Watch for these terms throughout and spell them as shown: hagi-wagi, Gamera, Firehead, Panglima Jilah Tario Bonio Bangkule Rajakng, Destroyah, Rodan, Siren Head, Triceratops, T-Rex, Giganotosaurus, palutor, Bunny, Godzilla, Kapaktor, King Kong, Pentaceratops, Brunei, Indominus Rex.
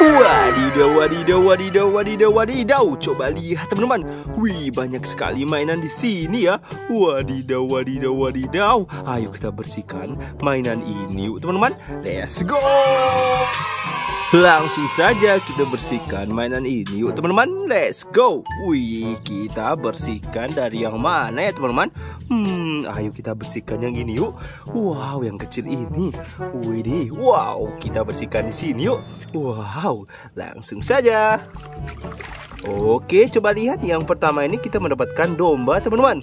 Wadidaw, wadidaw, wadidaw, wadidaw, wadidaw. Coba lihat teman-teman. Wih, banyak sekali mainan di sini ya. Wadidaw, wadidaw, wadidaw. Ayo kita bersihkan mainan ini teman-teman. Let's go. Langsung saja kita bersihkan mainan ini yuk teman-teman. Let's go. Wih, kita bersihkan dari yang mana ya teman-teman? Ayo kita bersihkan yang ini yuk. Wow, yang kecil ini. Wih, wow, kita bersihkan di sini yuk. Wow, langsung saja. Oke, coba lihat yang pertama ini kita mendapatkan domba teman-teman.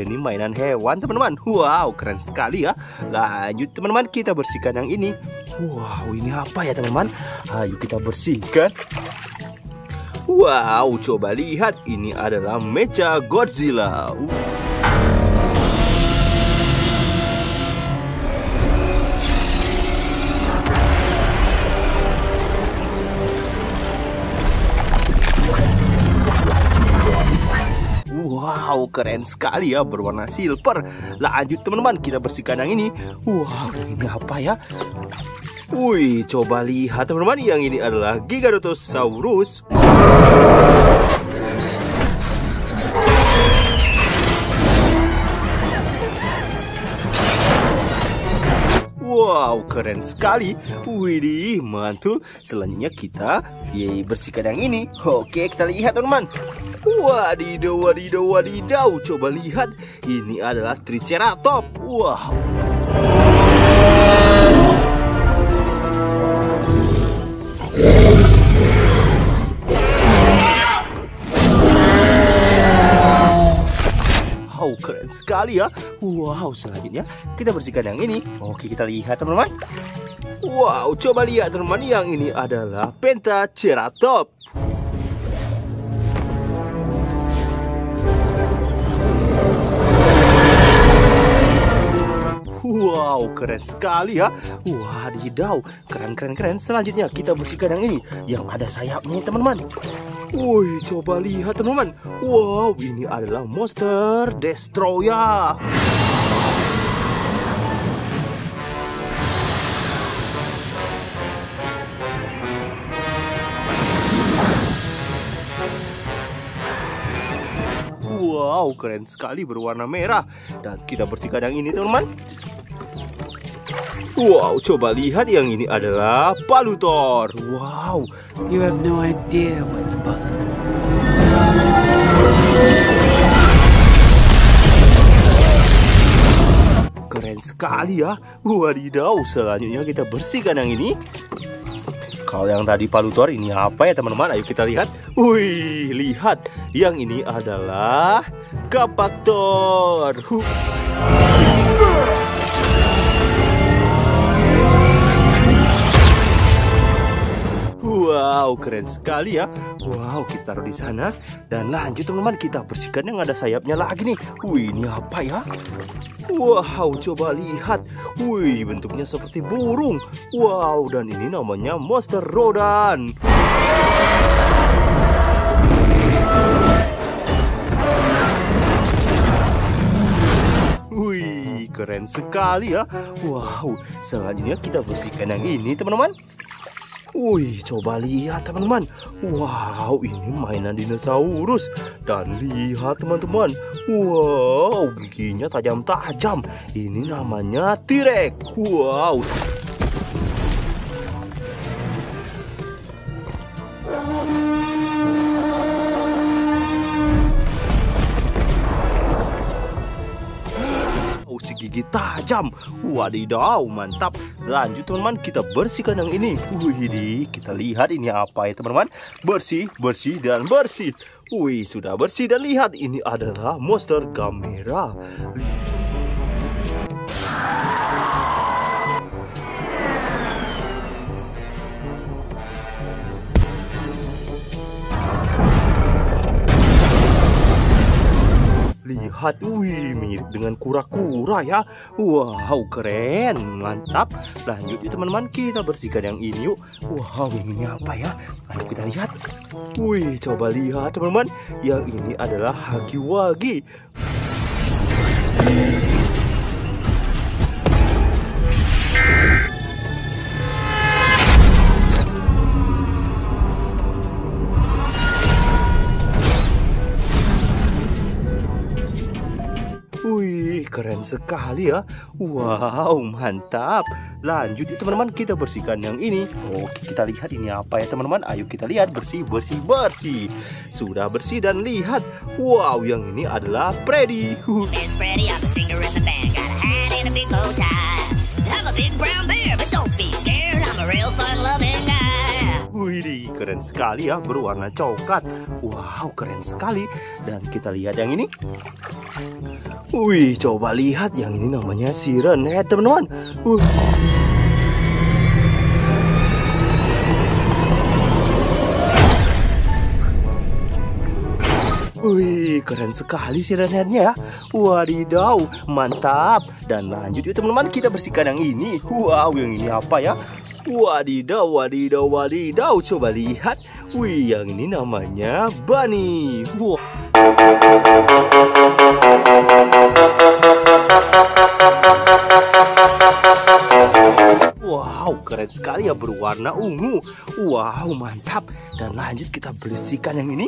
Ini mainan hewan teman-teman. Wow, keren sekali ya. Lanjut teman-teman, kita bersihkan yang ini. Wow, ini apa ya teman-teman? Ayo kita bersihkan. Wow, coba lihat. Ini adalah meja Godzilla. Wow, keren sekali ya, berwarna silver. Lanjut teman-teman, kita bersihkan yang ini. Wow, ini apa ya? Wih, coba lihat teman-teman, yang ini adalah Giganotosaurus. Wow, keren sekali. Widih, mantul. Selanjutnya kita bersihkan yang ini. Oke, kita lihat teman-teman. Wadidaw, wadidaw, wadidaw. Coba lihat, ini adalah Triceratops. Wow. Wow, keren sekali ya. Wow, selanjutnya kita bersihkan yang ini. Oke, kita lihat teman-teman. Wow, coba lihat teman-teman, yang ini adalah Pentaceratops. Wow, keren sekali ya. Wadidaw, keren, keren, keren. Selanjutnya kita bersihkan yang ini, yang ada sayapnya teman-teman. Wih, coba lihat teman-teman. Wow, ini adalah monster Destroyah. Wow, keren sekali, berwarna merah. Dan kita bersihkan yang ini teman-teman. Wow, coba lihat, yang ini adalah palutor. Wow. You have no idea what's possible. Keren sekali ya. Wadidaw, selanjutnya kita bersihkan yang ini. Kalau yang tadi palutor, ini apa ya teman-teman? Ayo kita lihat. Wih, lihat. Yang ini adalah Kapaktor. Wow, keren sekali ya. Wow, kita taruh di sana. Dan lanjut teman-teman, kita bersihkan yang ada sayapnya lagi nih. Wih, ini apa ya? Wow, coba lihat. Wih, bentuknya seperti burung. Wow, dan ini namanya monster Rodan. Wih, keren sekali ya. Wow, selanjutnya kita bersihkan yang ini teman-teman. Wih, coba lihat teman-teman. Wow, ini mainan dinosaurus. Dan lihat teman-teman. Wow, giginya tajam-tajam. Ini namanya T-Rex. Wow. Gigi tajam. Wadidaw, mantap. Lanjut teman-teman, kita bersihkan yang ini. Wih, kita lihat ini apa ya teman-teman. Bersih, bersih, dan bersih. Wih, sudah bersih. Dan lihat, ini adalah monster Gamera. Lihat, wih, mirip dengan kura-kura ya. Wow, keren, mantap. Lanjut yuk teman-teman, kita bersihkan yang ini yuk. Wow, ini apa ya? Ayo kita lihat. Wih, coba lihat teman-teman, yang ini adalah hagi-wagi. Keren sekali ya. Wow, mantap. Lanjut ya teman-teman, kita bersihkan yang ini. Oke, kita lihat ini apa ya teman-teman. Ayo kita lihat, bersih. Sudah bersih dan lihat. Wow, yang ini adalah Freddy. Wih, keren sekali ya, berwarna coklat. Wow, keren sekali. Dan kita lihat yang ini. Wih, coba lihat yang ini namanya Siren Head, teman-teman. Wih, keren sekali Siren Head-nya ya. Wadidaw, mantap. Dan lanjut yuk teman-teman, kita bersihkan yang ini. Wow, yang ini apa ya? Wadidaw, coba lihat. Wih, yang ini namanya Bunny. Wow. Wow, keren sekali ya, berwarna ungu. Wow, mantap. Dan lanjut kita bersihkan yang ini.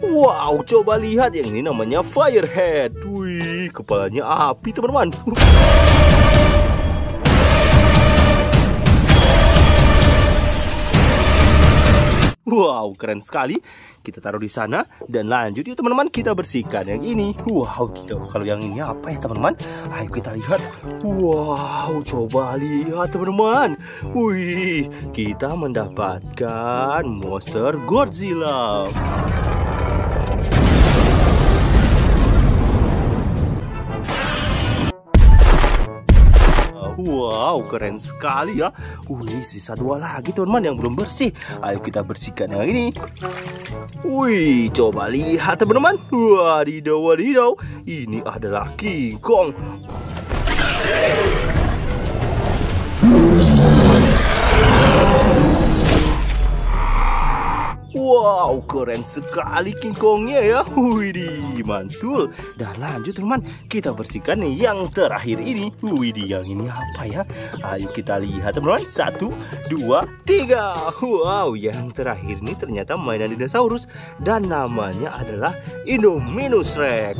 Wow, coba lihat, yang ini namanya Firehead. Wih, kepalanya api teman-teman. Wow, keren sekali. Kita taruh di sana. Dan lanjut yuk teman-teman, kita bersihkan yang ini. Wow, kalau yang ini apa ya teman-teman? Ayo kita lihat. Wow, coba lihat teman-teman. Wih, kita mendapatkan monster Godzilla. Wow, keren sekali ya. Wih, sisa dua lagi teman-teman yang belum bersih. Ayo kita bersihkan yang ini. Wih, coba lihat teman-teman. Wadidaw. Ini adalah King Kong. Wow, keren sekali King Kongnya ya. Widih, mantul. Dan lanjut teman, kita bersihkan yang terakhir ini. Widih, yang ini apa ya? Ayo kita lihat teman-teman. 1, 2, 3. Wow, yang terakhir ini ternyata mainan dinosaurus. Dan namanya adalah Indominus Rex.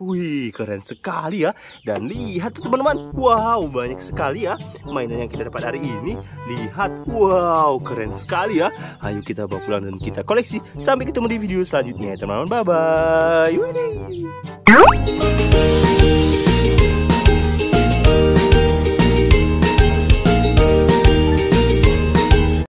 Wih, keren sekali ya. Dan lihat tuh teman-teman. Wow, banyak sekali ya mainan yang kita dapat hari ini. Lihat, wow, keren sekali ya. Ayo kita bawa pulang dan kita koleksi. Sampai ketemu di video selanjutnya teman-teman. Bye-bye.